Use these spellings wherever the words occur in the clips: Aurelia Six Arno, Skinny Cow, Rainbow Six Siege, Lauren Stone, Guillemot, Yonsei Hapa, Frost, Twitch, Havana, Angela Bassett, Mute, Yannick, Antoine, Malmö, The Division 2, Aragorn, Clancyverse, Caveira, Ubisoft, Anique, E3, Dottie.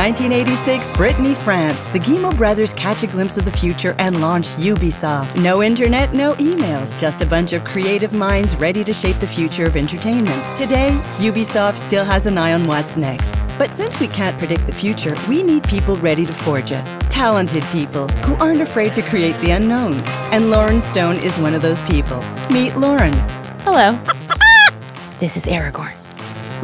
1986, Brittany, France, the Guillemot brothers catch a glimpse of the future and launch Ubisoft. No internet, no emails, just a bunch of creative minds ready to shape the future of entertainment. Today, Ubisoft still has an eye on what's next. But since we can't predict the future, we need people ready to forge it. Talented people who aren't afraid to create the unknown. And Lauren Stone is one of those people. Meet Lauren. Hello. This is Aragorn.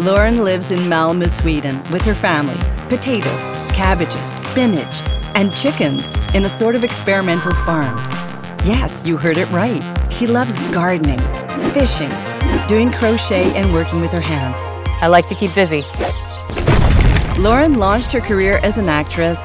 Lauren lives in Malmö, Sweden, with her family. Potatoes, cabbages, spinach, and chickens in a sort of experimental farm. Yes, you heard it right. She loves gardening, fishing, doing crochet, and working with her hands. I like to keep busy. Lauren launched her career as an actress,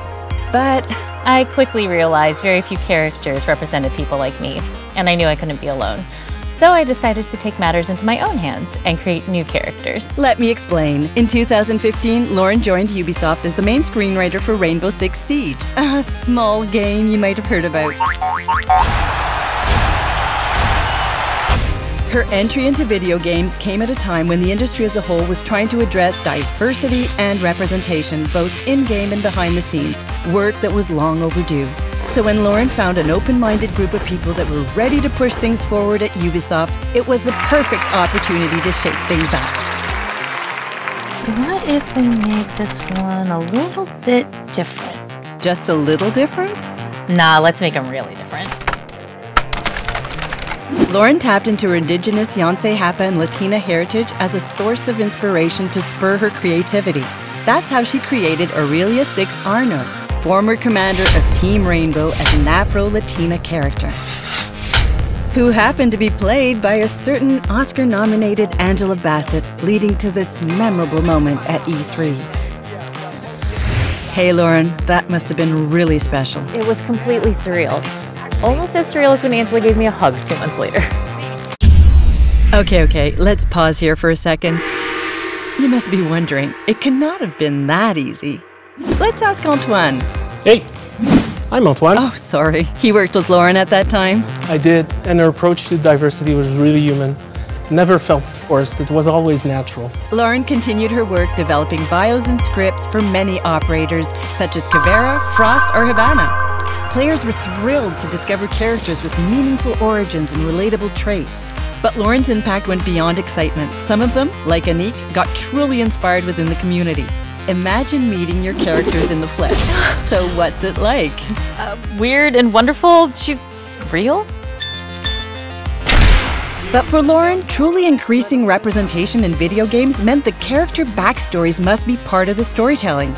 but I quickly realized very few characters represented people like me, and I knew I couldn't be alone. So I decided to take matters into my own hands and create new characters. Let me explain. In 2015, Lauren joined Ubisoft as the main screenwriter for Rainbow Six Siege, a small game you might have heard about. Her entry into video games came at a time when the industry as a whole was trying to address diversity and representation, both in-game and behind the scenes, work that was long overdue. So when Lauren found an open-minded group of people that were ready to push things forward at Ubisoft, it was the perfect opportunity to shake things up. What if we make this one a little bit different? Just a little different? Nah, let's make them really different. Lauren tapped into her indigenous Yonsei Hapa and Latina heritage as a source of inspiration to spur her creativity. That's how she created Aurelia Six Arno, former commander of Team Rainbow, as an Afro-Latina character, who happened to be played by a certain Oscar-nominated Angela Bassett, leading to this memorable moment at E3. Hey Lauren, that must have been really special. It was completely surreal. Almost as surreal as when Angela gave me a hug 2 months later. Okay, let's pause here for a second. You must be wondering, it cannot have been that easy. Let's ask Antoine. Hey, I'm Antoine. Oh, sorry. He worked with Lauren at that time. I did, and her approach to diversity was really human. Never felt forced, it was always natural. Lauren continued her work developing bios and scripts for many operators, such as Caveira, Frost, or Havana. Players were thrilled to discover characters with meaningful origins and relatable traits. But Lauren's impact went beyond excitement. Some of them, like Anique, got truly inspired within the community. Imagine meeting your characters in the flesh. So what's it like? Weird and wonderful. She's real. But for Lauren, truly increasing representation in video games meant the character backstories must be part of the storytelling.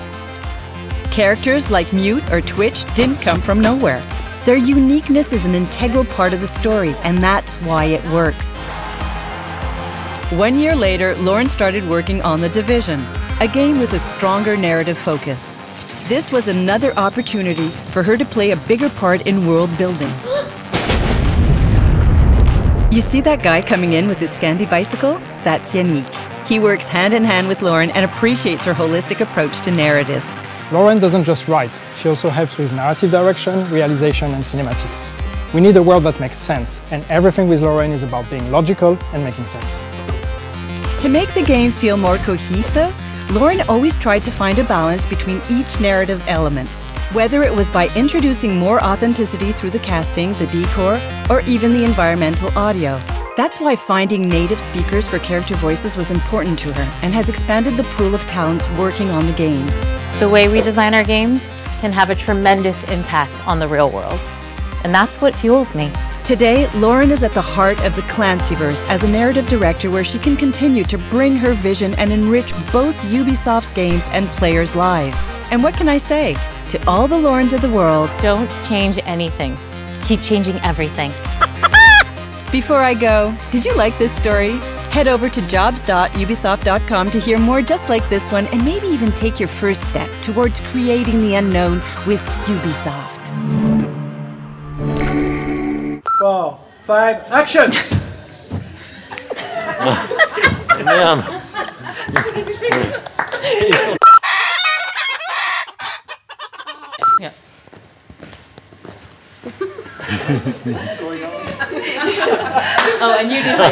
Characters like Mute or Twitch didn't come from nowhere. Their uniqueness is an integral part of the story, and that's why it works. 1 year later, Lauren started working on The Division, a game with a stronger narrative focus. This was another opportunity for her to play a bigger part in world building. You see that guy coming in with his Scandi bicycle? That's Yannick. He works hand in hand with Lauren and appreciates her holistic approach to narrative. Lauren doesn't just write, she also helps with narrative direction, realization, and cinematics. We need a world that makes sense, and everything with Lauren is about being logical and making sense. To make the game feel more cohesive, Lauren always tried to find a balance between each narrative element, whether it was by introducing more authenticity through the casting, the decor, or even the environmental audio. That's why finding native speakers for character voices was important to her and has expanded the pool of talents working on the games. The way we design our games can have a tremendous impact on the real world. And that's what fuels me. Today, Lauren is at the heart of the Clancyverse as a narrative director where she can continue to bring her vision and enrich both Ubisoft's games and players' lives. And what can I say? To all the Laurens of the world, don't change anything. Keep changing everything. Before I go, did you like this story? Head over to jobs.ubisoft.com to hear more just like this one and maybe even take your first step towards creating the unknown with Ubisoft. 4, 5, action! Oh, and you did it.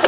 Okay.